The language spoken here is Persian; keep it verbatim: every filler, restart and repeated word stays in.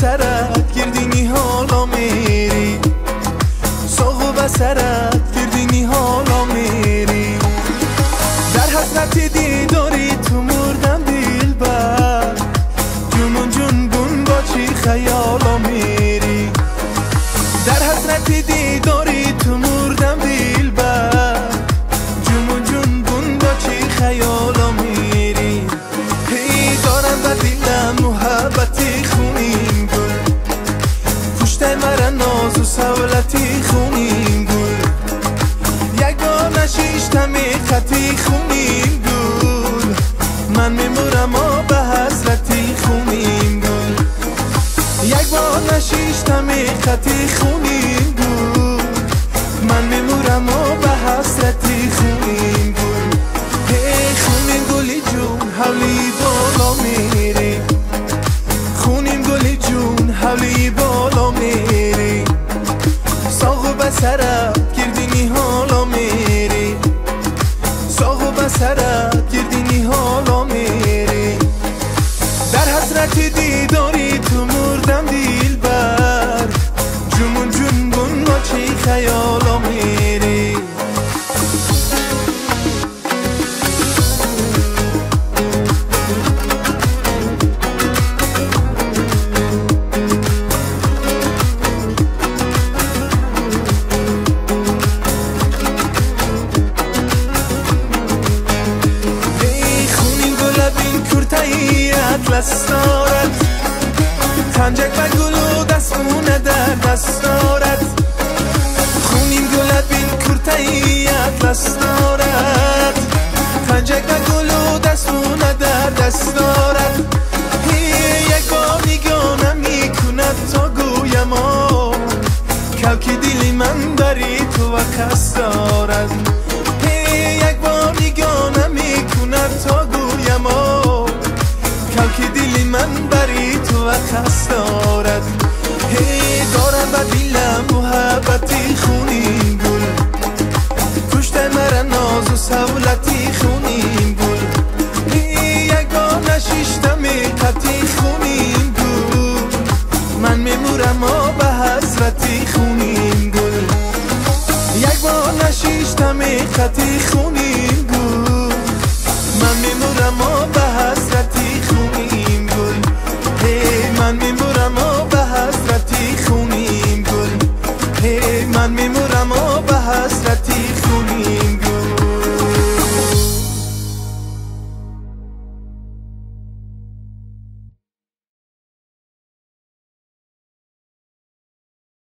سرت گردینی حالا میری ساقو به سرت گردینی حالا میری در حسرت دیداری تو مردم دل بر جنون جنبون با چی خیالا میری در حسرت دیداری تو مردم دل بر جنون جنبون با چی خیالا میری هی دارم به دلم محبتی خونی مرا ناز و سولتی خونیم گل یگانه شیشتم خطی خونیم گل من میمورم و به حسرتی خونیم گل یگانه شیشتم خطی خونیم گل من میمورم و به حسرتی خونیم گل هی خونیم گلی جون حولی بالا میری خونیم گلی جون حولی بالا میری سرت گردینی حالا میری ساقو به سرت گردینی حالا میری در حسرت دیداری تو مردم دل بر جنون جنبون با چی خیالا میری دست دارد خنجک و گل و دستونه در دست دارد خونیم گلت بین کرتهی اطلس دارد خنجک و گل و دستونه در دست دارد یک بار نگاه نمیکند تا گویم آن کلک دلی من بری تو و خست دارد یک بار نگاه نمیکند تا گویم آن که دلی من بری تو و خست دارد هی دارم به دلم محبتی خونیم گل پشت مرا ناز و سولتی خونیم گل هی یگانه شیشتم خطی خونیم گل من میمورم و به حسرتی خونیم گل یگانه شیشتم خطی خونیم گل من میمورم و به حسرتی خونیم گل هی من میمورم و به حسرتی خونیم گل هی من میمورم و به حسرتی